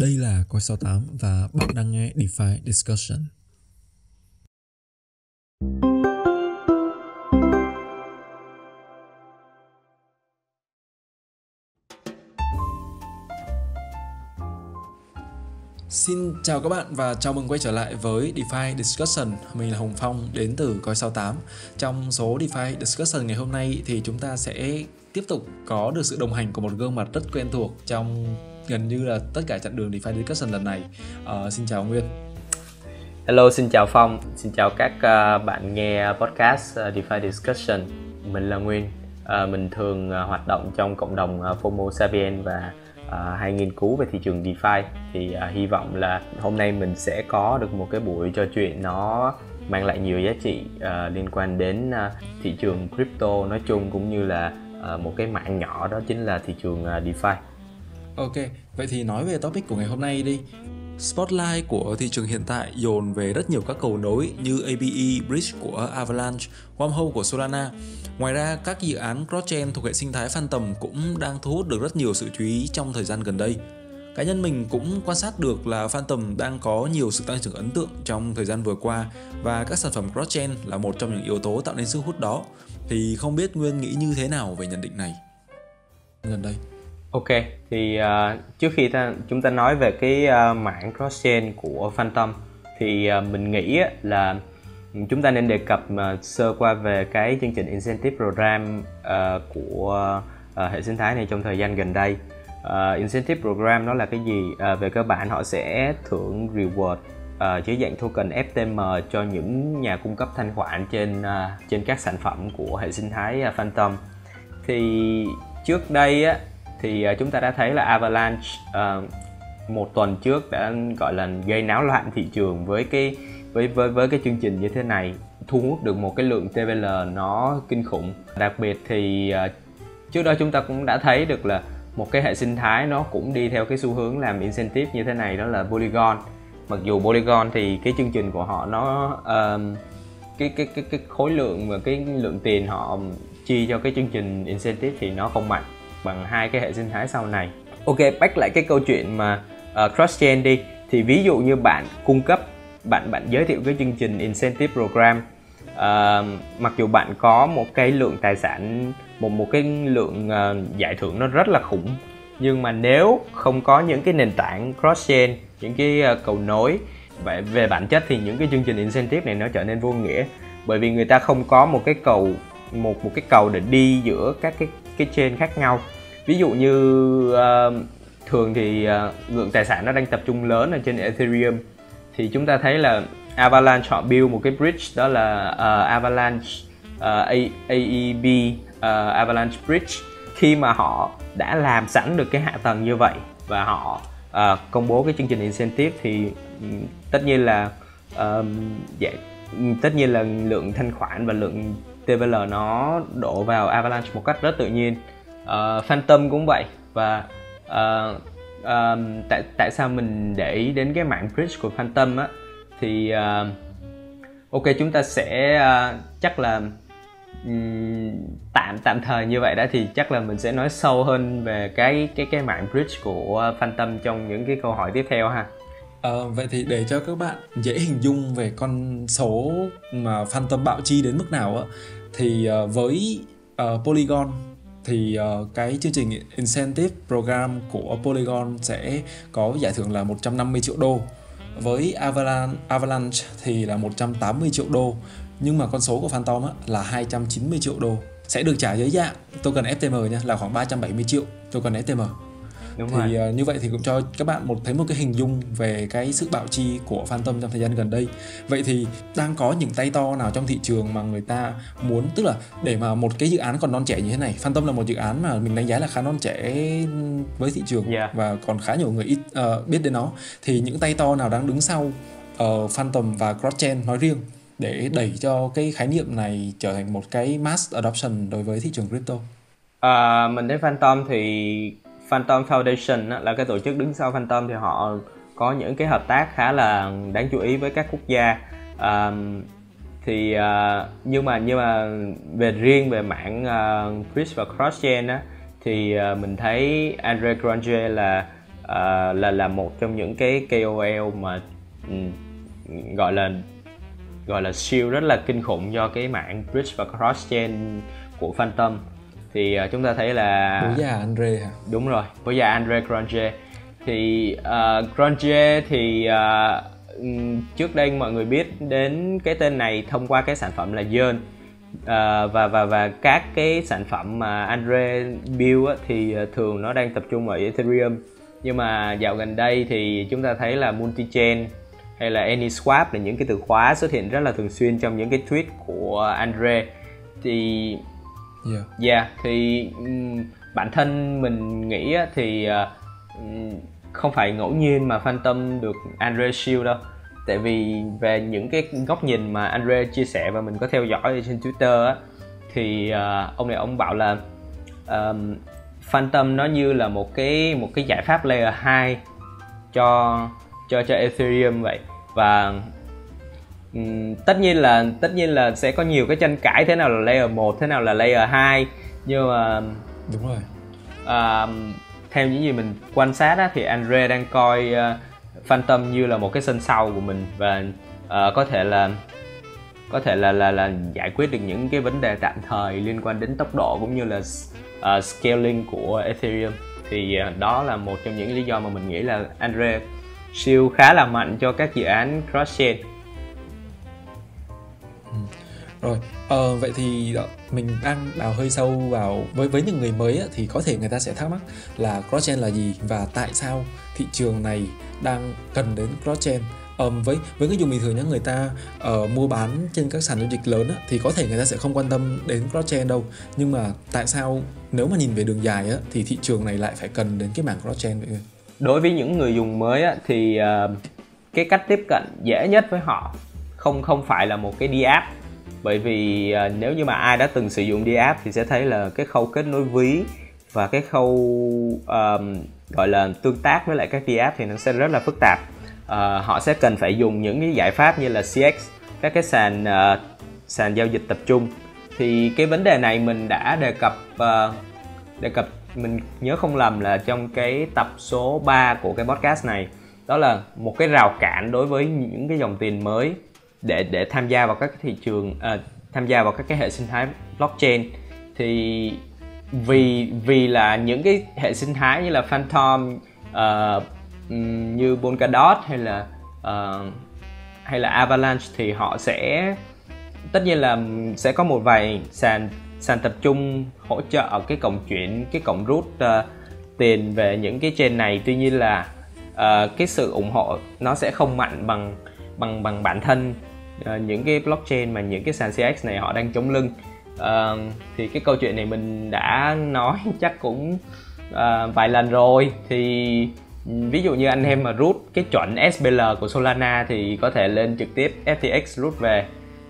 Đây là Coin68 và bạn đang nghe DeFi Discussion. Xin chào các bạn và chào mừng quay trở lại với DeFi Discussion. Mình là Hồng Phong đến từ Coin68. Trong số DeFi Discussion ngày hôm nay thì chúng ta sẽ tiếp tục có được sự đồng hành của một gương mặt rất quen thuộc trong gần như là tất cả chặng đường DeFi Discussion lần này. Xin chào Nguyên. Hello, xin chào Phong. Xin chào các bạn nghe podcast DeFi Discussion. Mình là Nguyên. Mình thường hoạt động trong cộng đồng FOMO SAPIENS và hay nghiên cứu về thị trường DeFi. Thì hy vọng là hôm nay mình sẽ có được một cái buổi trò chuyện nó mang lại nhiều giá trị liên quan đến thị trường crypto nói chung, cũng như là một cái mảng nhỏ đó chính là thị trường DeFi. Ok, vậy thì nói về topic của ngày hôm nay đi. Spotlight của thị trường hiện tại dồn về rất nhiều các cầu nối như APE Bridge của Avalanche, Wormhole của Solana. Ngoài ra, các dự án cross-chain thuộc hệ sinh thái Fantom cũng đang thu hút được rất nhiều sự chú ý trong thời gian gần đây. Cá nhân mình cũng quan sát được là Fantom đang có nhiều sự tăng trưởng ấn tượng trong thời gian vừa qua, và các sản phẩm cross-chain là một trong những yếu tố tạo nên sức hút đó. Thì không biết Nguyên nghĩ như thế nào về nhận định này gần đây? Ok, thì trước khi chúng ta nói về cái mảng cross-chain của Fantom thì mình nghĩ là chúng ta nên đề cập sơ qua về cái chương trình Incentive Program của hệ sinh thái này trong thời gian gần đây. Incentive Program nó là cái gì? Về cơ bản họ sẽ thưởng reward dưới dạng token FTM cho những nhà cung cấp thanh khoản trên các sản phẩm của hệ sinh thái Fantom. Thì trước đây á, thì chúng ta đã thấy là Avalanche một tuần trước đã gọi là gây náo loạn thị trường với cái chương trình như thế này, thu hút được một cái lượng TVL nó kinh khủng. Đặc biệt thì trước đó chúng ta cũng đã thấy được là một cái hệ sinh thái nó cũng đi theo cái xu hướng làm incentive như thế này, đó là Polygon. Mặc dù Polygon thì cái chương trình của họ nó cái khối lượng và cái lượng tiền họ chi cho cái chương trình incentive thì nó không mạnh bằng hai cái hệ sinh thái sau này. Ok, back lại cái câu chuyện mà cross-chain đi. Thì ví dụ như bạn cung cấp, bạn giới thiệu cái chương trình Incentive Program, mặc dù bạn có một cái lượng tài sản, một cái lượng giải thưởng nó rất là khủng, nhưng mà nếu không có những cái nền tảng cross-chain, những cái cầu nối, vậy về bản chất thì những cái chương trình Incentive này nó trở nên vô nghĩa, bởi vì người ta không có một cái cầu để đi giữa các cái chain khác nhau. Ví dụ như thường thì lượng tài sản nó đang tập trung lớn ở trên Ethereum, thì chúng ta thấy là Avalanche họ build một cái bridge, đó là Avalanche AEB Avalanche Bridge. Khi mà họ đã làm sẵn được cái hạ tầng như vậy và họ công bố cái chương trình incentive thì tất nhiên là lượng thanh khoản và lượng TVL nó đổ vào Avalanche một cách rất tự nhiên. Fantom cũng vậy. Và tại sao mình để ý đến cái mạng bridge của Fantom á, thì ok, chúng ta sẽ chắc là tạm thời như vậy đã, thì chắc là mình sẽ nói sâu hơn về cái mạng bridge của Fantom trong những cái câu hỏi tiếp theo ha. Vậy thì để cho các bạn dễ hình dung về con số mà Fantom bạo chi đến mức nào á, thì với Polygon thì cái chương trình Incentive Program của Polygon sẽ có giải thưởng là 150 triệu đô. Với Avalanche thì là 180 triệu đô. Nhưng mà con số của Fantom á, là 290 triệu đô. Sẽ được trả dưới dạng token FTM nha, là khoảng 370 triệu token FTM. Đúng thì rồi. Như vậy thì cũng cho các bạn thấy một cái hình dung về cái sức bạo chi của Fantom trong thời gian gần đây. Vậy thì đang có những tay to nào trong thị trường mà người ta muốn, tức là để mà một cái dự án còn non trẻ như thế này, Fantom là một dự án mà mình đánh giá là khá non trẻ với thị trường, và còn khá nhiều người ít biết đến nó, thì những tay to nào đang đứng sau Fantom và cross-chain nói riêng để đẩy cho cái khái niệm này trở thành một cái mass adoption đối với thị trường crypto? Mình thấy Fantom thì Fantom Foundation là cái tổ chức đứng sau Fantom, thì họ có những cái hợp tác khá là đáng chú ý với các quốc gia. Nhưng mà về riêng về mảng bridge và cross chain á, thì mình thấy André Cronje là là một trong những cái KOL mà gọi là siêu rất là kinh khủng do cái mạng bridge và cross chain của Fantom. Thì chúng ta thấy là bố già André hả? Đúng rồi, bố già André Cronje. Thì Cronje thì trước đây mọi người biết đến cái tên này thông qua cái sản phẩm là Yearn, và các cái sản phẩm mà André build á, thì thường nó đang tập trung ở Ethereum. Nhưng mà dạo gần đây thì chúng ta thấy là MultiChain hay là AnySwap là những cái từ khóa xuất hiện rất là thường xuyên trong những cái tweet của André. Thì thì bản thân mình nghĩ thì không phải ngẫu nhiên mà Fantom được André shield đâu. Tại vì về những cái góc nhìn mà André chia sẻ và mình có theo dõi trên Twitter á, thì ông này ông bảo là Fantom nó như là một cái giải pháp layer 2 cho Ethereum vậy. Và tất nhiên là sẽ có nhiều cái tranh cãi, thế nào là layer 1, thế nào là layer 2, nhưng mà đúng rồi. Theo những gì mình quan sát á, thì André đang coi Fantom như là một cái sân sau của mình, và có thể là giải quyết được những cái vấn đề tạm thời liên quan đến tốc độ cũng như là scaling của Ethereum. Thì đó là một trong những lý do mà mình nghĩ là André siêu khá là mạnh cho các dự án cross chain. Rồi, vậy thì đó, mình đang đào hơi sâu vào với những người mới á, thì có thể người ta sẽ thắc mắc là cross-chain là gì và tại sao thị trường này đang cần đến cross-chain. Với người dùng bình thường nhá, người ta mua bán trên các sàn giao dịch lớn á, thì có thể người ta sẽ không quan tâm đến cross-chain đâu. Nhưng mà tại sao nếu mà nhìn về đường dài á, thì thị trường này lại phải cần đến cái mảng cross-chain vậy? Đối với những người dùng mới á, thì cái cách tiếp cận dễ nhất với họ không phải là một cái DApp. Bởi vì nếu như mà ai đã từng sử dụng DApp thì sẽ thấy là cái khâu kết nối ví và cái khâu gọi là tương tác với lại các DApp thì nó sẽ rất là phức tạp. Họ sẽ cần phải dùng những cái giải pháp như là CX, các cái sàn giao dịch tập trung. Thì cái vấn đề này mình đã đề cập, mình nhớ không lầm là trong cái tập số 3 của cái podcast này, đó là một cái rào cản đối với những cái dòng tiền mới để tham gia vào các thị trường, tham gia vào các cái hệ sinh thái blockchain. Thì vì là những cái hệ sinh thái như là Fantom, như Polkadot hay là Avalanche, thì họ sẽ tất nhiên là sẽ có một vài sàn tập trung hỗ trợ cái cổng chuyển, cái cổng rút tiền về những cái chain này. Tuy nhiên là cái sự ủng hộ nó sẽ không mạnh bằng bản thân những cái blockchain mà những cái sàn CX này họ đang chống lưng. Thì cái câu chuyện này mình đã nói chắc cũng vài lần rồi. Thì ví dụ như anh em mà rút cái chuẩn SPL của Solana thì có thể lên trực tiếp FTX rút về.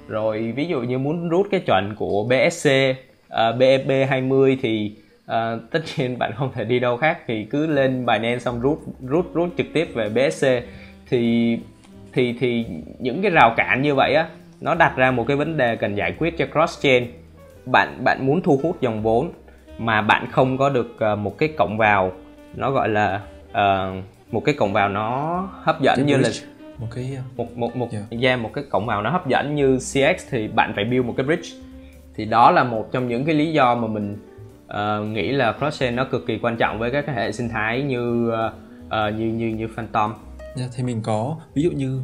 Rồi ví dụ như muốn rút cái chuẩn của BSC, BEP20 thì tất nhiên bạn không thể đi đâu khác, thì cứ lên Binance xong rút trực tiếp về BSC. Thì những cái rào cản như vậy á, nó đặt ra một cái vấn đề cần giải quyết cho cross chain. Bạn muốn thu hút dòng vốn mà bạn không có được một cái cổng vào, nó gọi là một cái cổng vào nó hấp dẫn, như là một cái cổng vào nó hấp dẫn như CX, thì bạn phải build một cái bridge. Thì đó là một trong những cái lý do mà mình nghĩ là cross chain nó cực kỳ quan trọng với các cái hệ sinh thái như Fantom. Thì mình có ví dụ như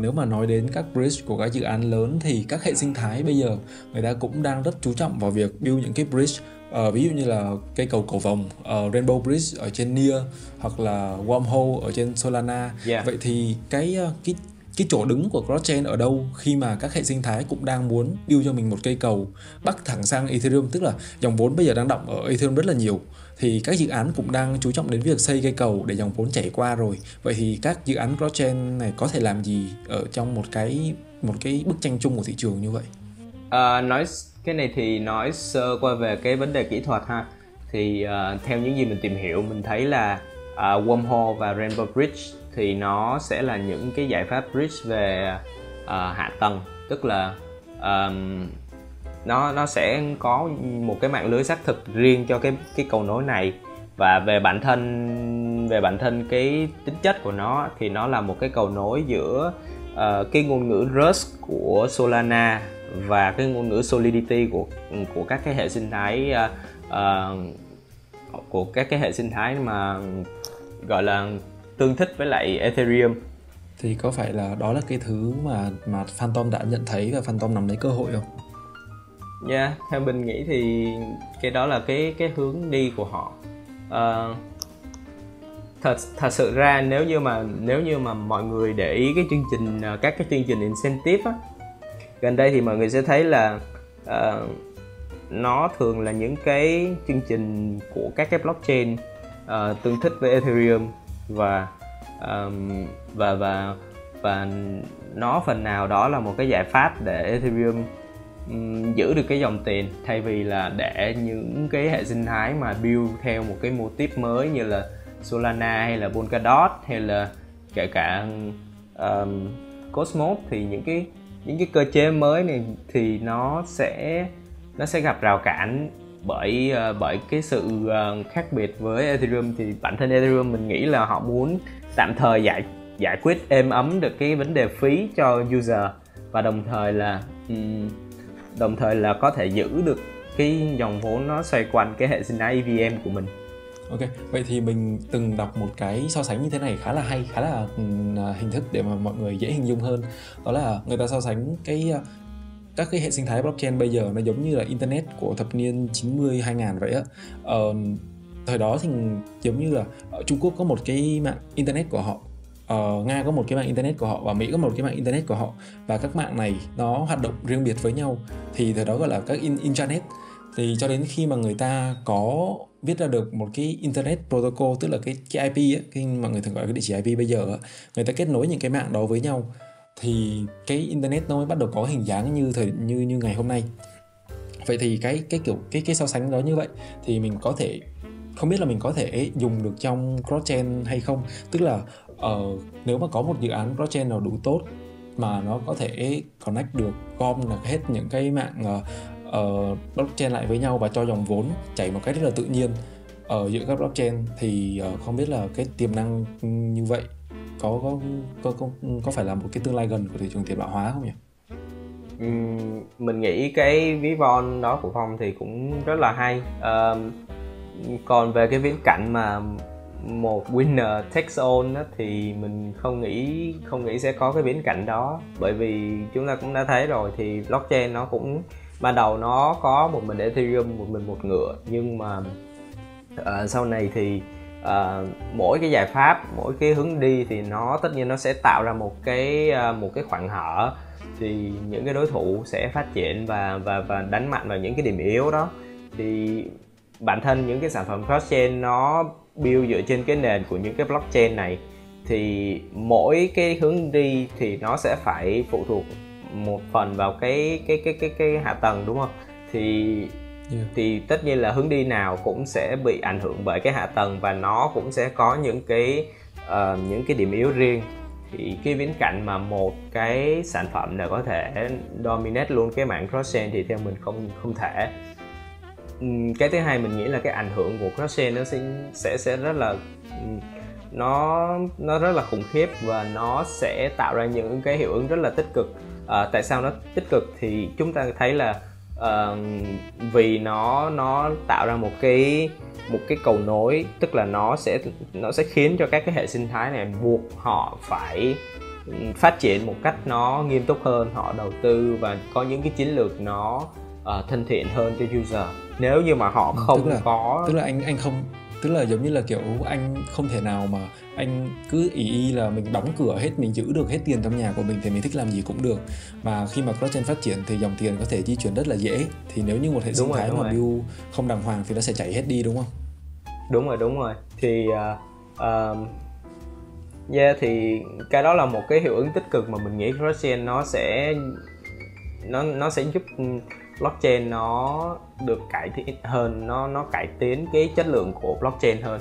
nếu mà nói đến các bridge của các dự án lớn thì các hệ sinh thái bây giờ người ta cũng đang rất chú trọng vào việc build những cái bridge, ví dụ như là cây cầu cầu vồng Rainbow Bridge ở trên NEAR hoặc là Wormhole ở trên Solana. Vậy thì cái chỗ đứng của cross-chain ở đâu khi mà các hệ sinh thái cũng đang muốn build cho mình một cây cầu bắc thẳng sang Ethereum, tức là dòng vốn bây giờ đang đọng ở Ethereum rất là nhiều, thì các dự án cũng đang chú trọng đến việc xây cây cầu để dòng vốn chảy qua rồi. Vậy thì các dự án cross-chain này có thể làm gì ở trong một cái bức tranh chung của thị trường như vậy? Nói cái này thì nói sơ qua về cái vấn đề kỹ thuật ha. Thì theo những gì mình tìm hiểu, mình thấy là Wormhole và Rainbow Bridge thì nó sẽ là những cái giải pháp bridge về hạ tầng, tức là nó sẽ có một cái mạng lưới xác thực riêng cho cái cầu nối này. Và về bản thân về bản thân cái tính chất của nó thì nó là một cái cầu nối giữa cái ngôn ngữ Rust của Solana và cái ngôn ngữ Solidity của các cái hệ sinh thái của các cái hệ sinh thái mà gọi là tương thích với lại Ethereum. Thì có phải là đó là cái thứ mà Fantom đã nhận thấy và Fantom nắm lấy cơ hội không? Dạ, theo mình nghĩ thì cái đó là cái hướng đi của họ. Thật sự ra nếu như mà mọi người để ý cái chương trình các cái chương trình incentive á, gần đây thì mọi người sẽ thấy là nó thường là những cái chương trình của các cái blockchain tương thích với Ethereum và nó phần nào đó là một cái giải pháp để Ethereum giữ được cái dòng tiền, thay vì là để những cái hệ sinh thái mà build theo một cái mô típ mới như là Solana hay là Polkadot hay là kể cả Cosmos, thì những cái cơ chế mới này thì nó sẽ gặp rào cản bởi cái sự khác biệt với Ethereum. Thì bản thân Ethereum mình nghĩ là họ muốn tạm thời giải quyết êm ấm được cái vấn đề phí cho user, và đồng thời là có thể giữ được cái dòng vốn nó xoay quanh cái hệ sinh thái EVM của mình. Ok, vậy thì mình từng đọc một cái so sánh như thế này khá là hay, khá là hình thức để mà mọi người dễ hình dung hơn. Đó là người ta so sánh các cái hệ sinh thái blockchain bây giờ nó giống như là internet của thập niên 90-2000 vậy á. Thời đó thì giống như là Trung Quốc có một cái mạng internet của họ, Nga có một cái mạng internet của họ và Mỹ có một cái mạng internet của họ, và các mạng này nó hoạt động riêng biệt với nhau, thì thời đó gọi là các intranet. Thì cho đến khi mà người ta có viết ra được một cái internet protocol, tức là cái IP ấy, cái mọi người thường gọi cái địa chỉ IP bây giờ ấy, người ta kết nối những cái mạng đó với nhau, thì cái internet nó mới bắt đầu có hình dáng như ngày hôm nay. Vậy thì cái kiểu so sánh đó như vậy thì mình có thể không biết là mình có thể dùng được trong blockchain hay không, tức là nếu mà có một dự án blockchain nào đủ tốt mà nó có thể connect được, gom được hết những cái mạng blockchain lại với nhau và cho dòng vốn chảy một cách rất là tự nhiên ở giữa các blockchain, thì không biết là cái tiềm năng như vậy có phải là một cái tương lai gần của thị trường tiền mã hóa không nhỉ? Mình nghĩ cái ví von đó của Phong thì cũng rất là hay. Còn về cái viễn cảnh mà một winner takes all á, thì mình không nghĩ sẽ có cái viễn cảnh đó, bởi vì chúng ta cũng đã thấy rồi, thì blockchain nó cũng ban đầu nó có một mình Ethereum, một mình một ngựa, nhưng mà sau này thì mỗi cái giải pháp, mỗi cái hướng đi thì nó tất nhiên nó sẽ tạo ra một cái khoảng hở, thì những cái đối thủ sẽ phát triển và đánh mạnh vào những cái điểm yếu đó. Thì bản thân những cái sản phẩm cross-chain nó build dựa trên cái nền của những cái blockchain này, thì mỗi cái hướng đi thì nó sẽ phải phụ thuộc một phần vào cái hạ tầng, đúng không? Thì tất nhiên là hướng đi nào cũng sẽ bị ảnh hưởng bởi cái hạ tầng, và nó cũng sẽ có những cái điểm yếu riêng. Thì cái viễn cảnh mà một cái sản phẩm nào có thể dominate luôn cái mạng cross-chain thì theo mình không thể. Cái thứ hai mình nghĩ là cái ảnh hưởng của cross-chain nó sẽ rất là nó rất là khủng khiếp, và nó sẽ tạo ra những cái hiệu ứng rất là tích cực. Tại sao nó tích cực thì chúng ta thấy là vì nó tạo ra một cái cầu nối, tức là nó sẽ khiến cho các cái hệ sinh thái này buộc họ phải phát triển một cách nó nghiêm túc hơn, họ đầu tư và có những cái chiến lược nó thân thiện hơn cho user. Nếu như mà họ không tức là giống như là kiểu anh không thể nào mà anh cứ ý là mình đóng cửa hết, mình giữ được hết tiền trong nhà của mình thì mình thích làm gì cũng được. Mà khi mà blockchain phát triển thì dòng tiền có thể di chuyển rất là dễ, thì nếu như một hệ sinh thái mà build không đàng hoàng thì nó sẽ chảy hết đi, đúng không? Đúng rồi. Thì thì cái đó là một cái hiệu ứng tích cực mà mình nghĩ blockchain nó sẽ giúp blockchain nó được cải thiện hơn, nó cải tiến cái chất lượng của blockchain hơn.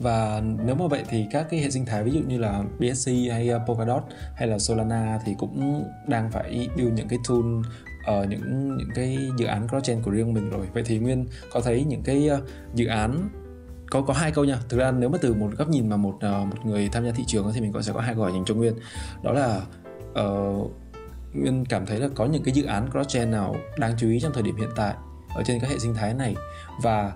Và nếu mà vậy thì các cái hệ sinh thái ví dụ như là BSC hay Polkadot hay là Solana thì cũng đang phải build những cái tool ở những cái dự án cross-chain của riêng mình rồi. Vậy thì Nguyên có thấy những cái dự án có hai câu nha. Thực ra nếu mà từ một góc nhìn mà một người tham gia thị trường thì mình sẽ có hai câu hỏi dành cho Nguyên. Đó là Nguyên cảm thấy là có những cái dự án cross-chain nào đáng chú ý trong thời điểm hiện tại ở trên các hệ sinh thái này, và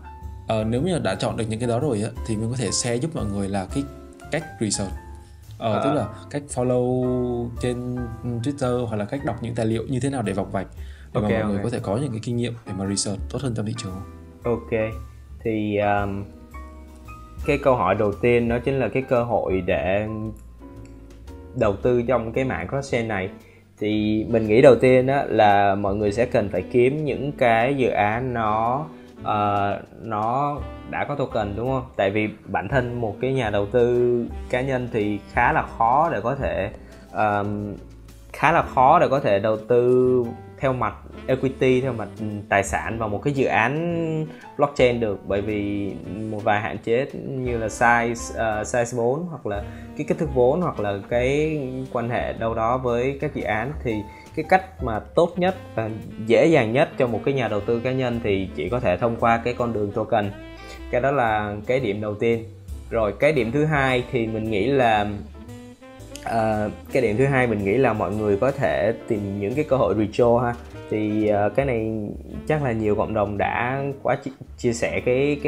nếu như đã chọn được những cái đó rồi á, thì Nguyên có thể share giúp mọi người là cái cách research, tức là cách follow trên Twitter hoặc là cách đọc những tài liệu như thế nào để vọc vạch, để mà mọi người có thể có những cái kinh nghiệm để mà research tốt hơn trong thị trường. Ok, thì cái câu hỏi đầu tiên đó chính là cái cơ hội để đầu tư trong cái mạng cross-chain này. Thì mình nghĩ đầu tiên đó là mọi người sẽ cần phải kiếm những cái dự án nó đã có token, đúng không? Tại vì bản thân một cái nhà đầu tư cá nhân thì khá là khó để có thể đầu tư theo mặt equity, theo mặt tài sản vào một cái dự án blockchain được, bởi vì một vài hạn chế như là size vốn, hoặc là cái kích thước vốn, hoặc là cái quan hệ đâu đó với các dự án. Thì cái cách mà tốt nhất và dễ dàng nhất cho một cái nhà đầu tư cá nhân thì chỉ có thể thông qua cái con đường token. Cái đó là cái điểm đầu tiên. Rồi cái điểm thứ hai thì mình nghĩ là mọi người có thể tìm những cái cơ hội retro ha. Thì cái này chắc là nhiều cộng đồng đã chia sẻ cái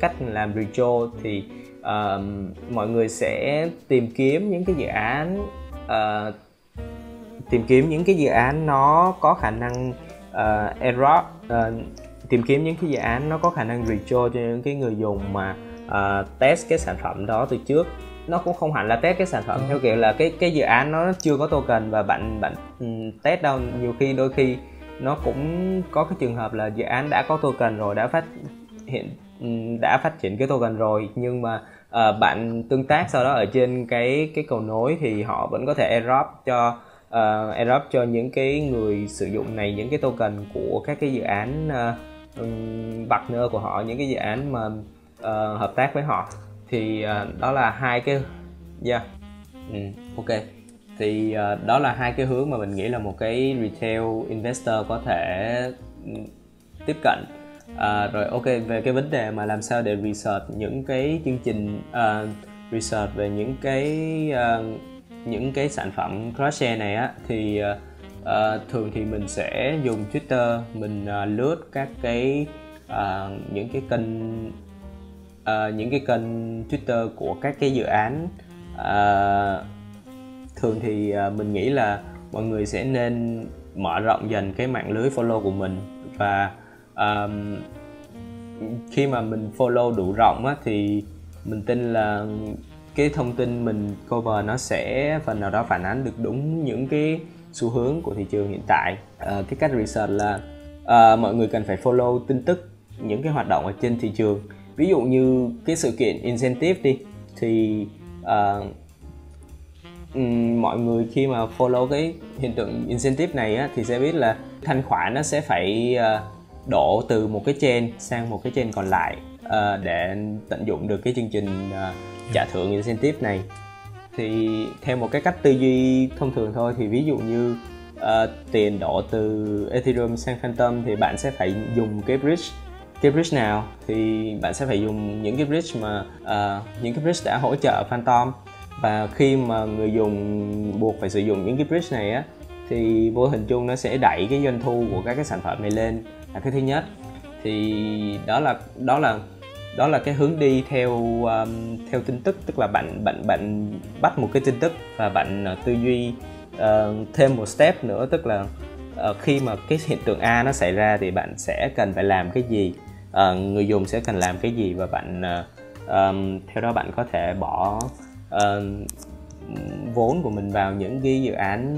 cách làm retro. Thì mọi người sẽ tìm kiếm những cái dự án nó có khả năng airdrop, tìm kiếm những cái dự án nó có khả năng retro cho những cái người dùng mà test cái sản phẩm đó từ trước. Nó cũng không hẳn là test cái sản phẩm theo kiểu là cái dự án nó chưa có token và bạn test đâu. Nhiều khi đôi khi nó cũng có cái trường hợp là dự án đã có token rồi, đã phát triển cái token rồi, nhưng mà bạn tương tác sau đó ở trên cái cầu nối thì họ vẫn có thể airdrop cho những cái người sử dụng này những cái token của các cái dự án partner của họ, những cái dự án mà hợp tác với họ. Thì đó là hai cái thì đó là hai cái hướng mà mình nghĩ là một cái retail investor có thể tiếp cận. Rồi ok, về cái vấn đề mà làm sao để research những cái chương trình, research về những cái sản phẩm cross-chain này á, thì thường thì mình sẽ dùng Twitter, mình lướt các cái những cái kênh Twitter của các cái dự án. Thường thì mình nghĩ là mọi người sẽ nên mở rộng dần cái mạng lưới follow của mình, và khi mà mình follow đủ rộng á, thì mình tin là cái thông tin mình cover nó sẽ phần nào đó phản ánh được đúng những cái xu hướng của thị trường hiện tại. Cái cách research là mọi người cần phải follow tin tức, những cái hoạt động ở trên thị trường. Ví dụ như cái sự kiện incentive đi, thì mọi người khi mà follow cái hiện tượng incentive này á, thì sẽ biết là thanh khoản nó sẽ phải đổ từ một cái chain sang một cái chain còn lại để tận dụng được cái chương trình trả thưởng incentive này. Thì theo một cái cách tư duy thông thường thôi, thì ví dụ như tiền đổ từ Ethereum sang Fantom thì bạn sẽ phải dùng cái bridge nào, thì bạn sẽ phải dùng những cái bridge mà đã hỗ trợ Fantom. Và khi mà người dùng buộc phải sử dụng những cái bridge này á, thì vô hình chung nó sẽ đẩy cái doanh thu của các cái sản phẩm này lên, là cái thứ nhất. Thì đó là cái hướng đi theo tin tức, tức là bạn bắt một cái tin tức và bạn tư duy thêm một step nữa, tức là khi mà cái hiện tượng A nó xảy ra thì bạn sẽ cần phải làm cái gì, người dùng sẽ cần làm cái gì, và bạn theo đó bạn có thể bỏ vốn của mình vào những cái dự án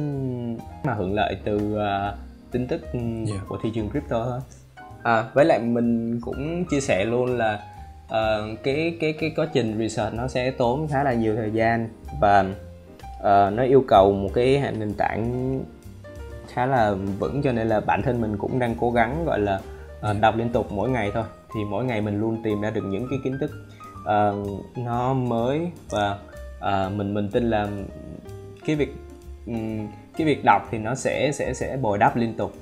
mà hưởng lợi từ tin tức của thị trường crypto thôi. Với lại mình cũng chia sẻ luôn là cái quá trình research nó sẽ tốn khá là nhiều thời gian, và nó yêu cầu một cái nền tảng khá là vững, cho nên là bản thân mình cũng đang cố gắng gọi là đọc liên tục mỗi ngày thôi. Thì mỗi ngày mình luôn tìm ra được những cái kiến thức nó mới, và mình tin là cái việc đọc thì nó sẽ bồi đắp liên tục.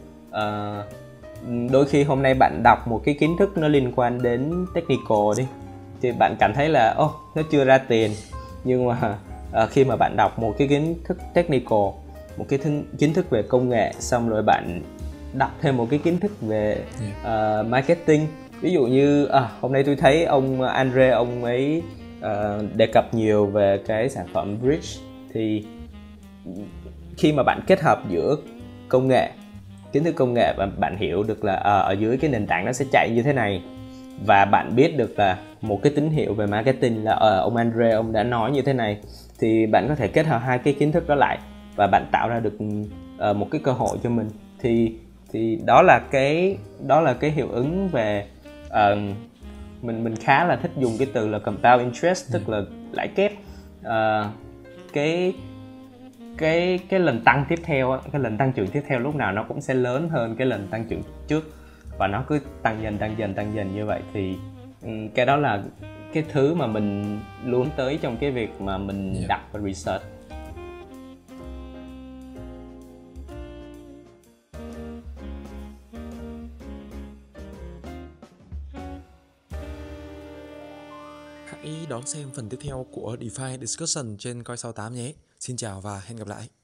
Đôi khi hôm nay bạn đọc một cái kiến thức nó liên quan đến technical đi, thì bạn cảm thấy là nó chưa ra tiền, nhưng mà khi mà bạn đọc một cái kiến thức technical, một cái kiến thức về công nghệ, xong rồi bạn đọc thêm một cái kiến thức về marketing. Ví dụ như hôm nay tôi thấy ông André, ông ấy đề cập nhiều về cái sản phẩm Bridge. Thì khi mà bạn kết hợp giữa công nghệ, kiến thức công nghệ, và bạn hiểu được là ở dưới cái nền tảng nó sẽ chạy như thế này, và bạn biết được là một cái tín hiệu về marketing là ông André ông đã nói như thế này, thì bạn có thể kết hợp hai cái kiến thức đó lại và bạn tạo ra được một cái cơ hội cho mình. Thì đó là cái hiệu ứng về mình khá là thích dùng cái từ là compound interest, tức là lãi kép. Cái lần tăng tiếp theo, cái lần tăng trưởng tiếp theo lúc nào nó cũng sẽ lớn hơn cái lần tăng trưởng trước, và nó cứ tăng dần như vậy. Thì cái đó là cái thứ mà mình luôn tới trong cái việc mà mình đặt và research. Hãy đón xem phần tiếp theo của DeFi Discussion trên Coin68 nhé. Xin chào và hẹn gặp lại.